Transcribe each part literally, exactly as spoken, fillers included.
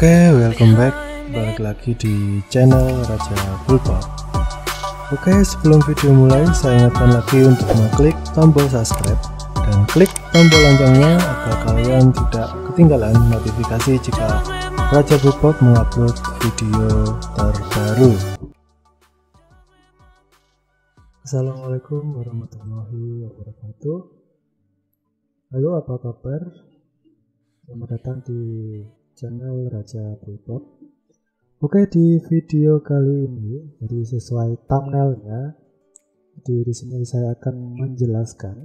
Oke, okay, welcome back, balik lagi di channel Raja Bulbob. Oke, okay, sebelum video mulai saya ingatkan lagi untuk mengklik tombol subscribe dan klik tombol loncengnya agar kalian tidak ketinggalan notifikasi jika Raja Bulbob mengupload video terbaru. Assalamualaikum warahmatullahi wabarakatuh. Halo, apa kabar? Selamat datang di channel Raja Bulbob. Oke, di video kali ini, jadi sesuai thumbnailnya, di sini saya akan menjelaskan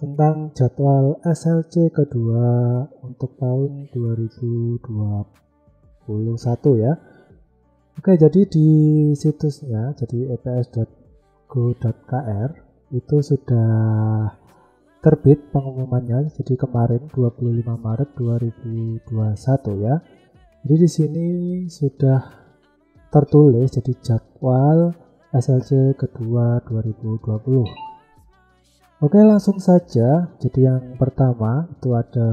tentang jadwal S L C kedua untuk tahun dua ribu dua puluh satu ya. Oke, jadi di situsnya, jadi e p s dot go dot k r itu sudah terbit pengumumannya, jadi kemarin dua puluh lima Maret dua ribu dua puluh satu ya. Jadi di sini sudah tertulis jadi jadwal S L C kedua dua ribu dua puluh. Oke, langsung saja. Jadi yang pertama itu ada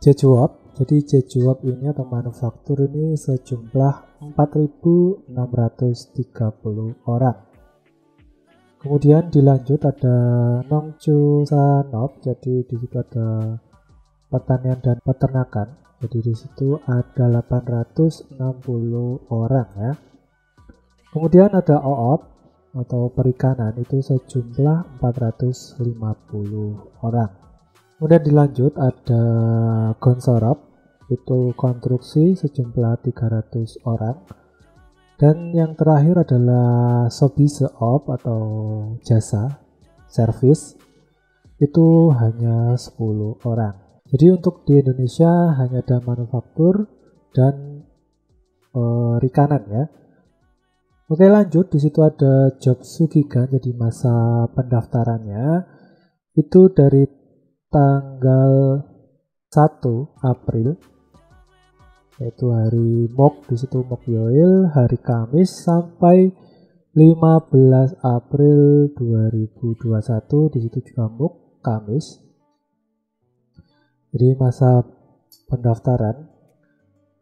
J O B. Jadi J O B ini atau manufaktur ini sejumlah empat ribu enam ratus tiga puluh orang. Kemudian dilanjut ada Nongchuk Sanop, jadi di situ ada pertanian dan peternakan. Jadi di situ ada delapan ratus enam puluh orang ya. Kemudian ada Oop atau perikanan itu sejumlah empat ratus lima puluh orang. Kemudian dilanjut ada Geonseolop, itu konstruksi sejumlah tiga ratus orang. Dan yang terakhir adalah Sobiseop atau jasa service, itu hanya sepuluh orang. Jadi untuk di Indonesia hanya ada manufaktur dan perikanan ya. Oke, lanjut, di situ ada job sugigan, jadi masa pendaftarannya itu dari tanggal satu April, yaitu hari Mok, di situ Mok Yoil, hari Kamis, sampai lima belas April dua ribu dua puluh satu, di situ juga Mok Kamis. Jadi masa pendaftaran.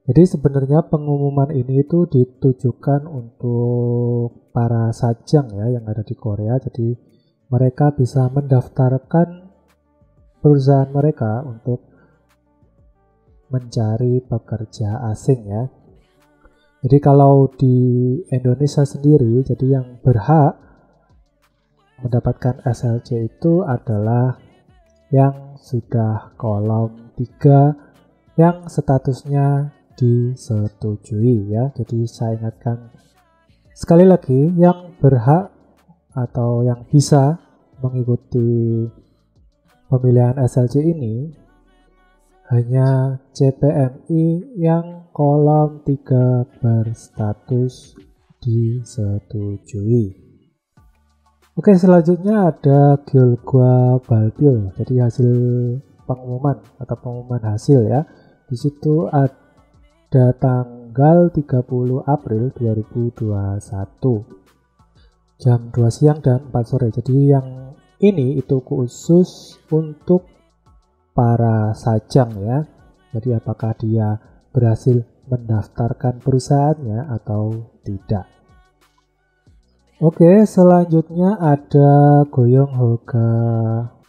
Jadi sebenarnya pengumuman ini itu ditujukan untuk para sajang ya yang ada di Korea. Jadi mereka bisa mendaftarkan perusahaan mereka untuk mencari pekerja asing ya. Jadi kalau di Indonesia sendiri, jadi yang berhak mendapatkan S L C itu adalah yang sudah kolom tiga yang statusnya disetujui ya. Jadi saya ingatkan sekali lagi, yang berhak atau yang bisa mengikuti pemilihan S L C ini hanya C P M I yang kolom tiga berstatus disetujui. Oke, selanjutnya ada Gilgua Balbil, jadi hasil pengumuman atau pengumuman hasil ya. Di situ ada tanggal tiga puluh April dua ribu dua puluh satu jam dua siang dan empat sore. Jadi yang ini itu khusus untuk para sajang ya. Jadi apakah dia berhasil mendaftarkan perusahaannya atau tidak. Oke, selanjutnya ada goyong hoga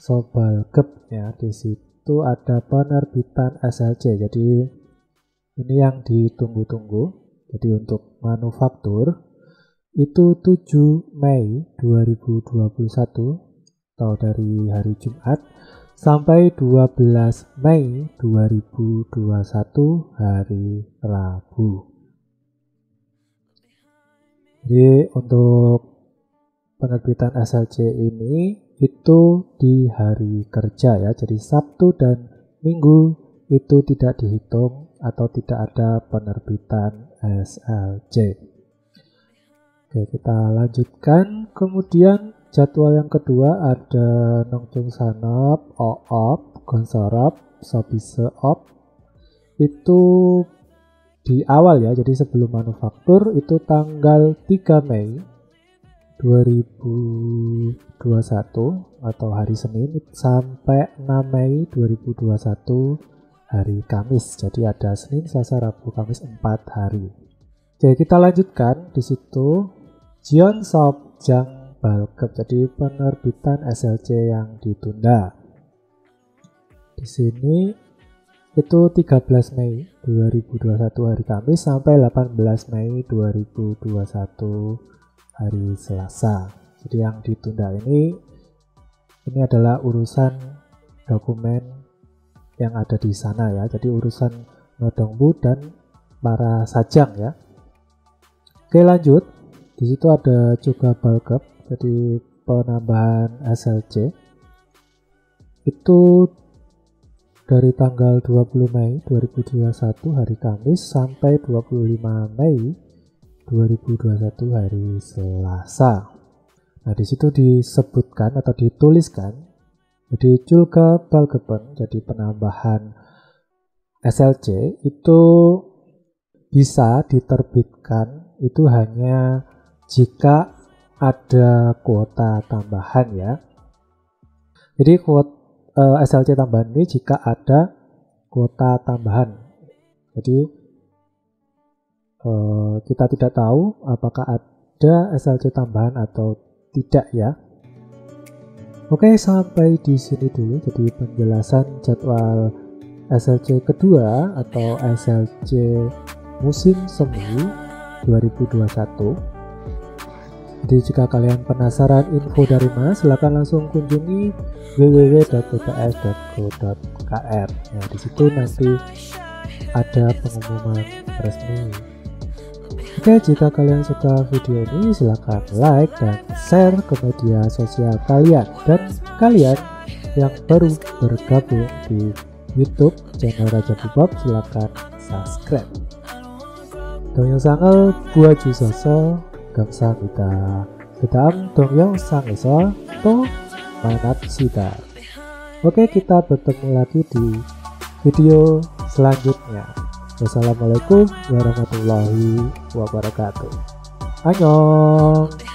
sobalgep ya. Di situ ada penerbitan S L C. Jadi ini yang ditunggu-tunggu. Jadi untuk manufaktur itu tujuh Mei dua ribu dua puluh satu atau dari hari Jumat, sampai dua belas Mei dua ribu dua puluh satu hari Rabu. Jadi untuk penerbitan S L C ini itu di hari kerja ya. Jadi Sabtu dan Minggu itu tidak dihitung atau tidak ada penerbitan S L C. Oke, kita lanjutkan. Kemudian jadwal yang kedua ada Nongcung Sanap, Oop, Geonseolop, Sobiseop. Itu di awal ya, jadi sebelum manufaktur itu tanggal tiga Mei dua ribu dua puluh satu atau hari Senin, sampai enam Mei dua ribu dua puluh satu hari Kamis. Jadi ada Senin, Selasa, Rabu, Kamis, empat hari. Jadi kita lanjutkan di situ Jion Sobjang Balgep. Jadi penerbitan S L C yang ditunda. Di sini itu tiga belas Mei dua ribu dua puluh satu hari Kamis sampai delapan belas Mei dua ribu dua puluh satu hari Selasa. Jadi yang ditunda ini ini adalah urusan dokumen yang ada di sana ya, jadi urusan Rodongbu dan Mara Sajang ya. Oke lanjut, di situ ada juga Balgep, jadi penambahan S L C itu dari tanggal dua puluh Mei dua ribu dua puluh satu hari Kamis sampai dua puluh lima Mei dua ribu dua puluh satu hari Selasa. Nah di situ disebutkan atau dituliskan. Jadi Gilgua Balbil, jadi penambahan S L C itu bisa diterbitkan itu hanya jika ada kuota tambahan ya. Jadi kuota eh, S L C tambahan ini jika ada kuota tambahan. Jadi eh, kita tidak tahu apakah ada S L C tambahan atau tidak ya. Oke, sampai di sini dulu. Jadi penjelasan jadwal S L C kedua atau S L C musim semi dua ribu dua puluh satu. Jadi jika kalian penasaran info dari mana, silakan langsung kunjungi w w w titik e p s titik go titik k r. Nah, di situ nanti ada pengumuman resmi. Oke, jika kalian suka video ini silahkan like dan share ke media sosial kalian, dan kalian yang baru bergabung di YouTube channel Raja Bulbob silahkan subscribe. Geonseolop buat jusoso gamsahamnida. Gedam dongyong sangeso to manapsida. Oke, kita bertemu lagi di video selanjutnya. Wassalamualaikum warahmatullahi wabarakatuh. Annyeong.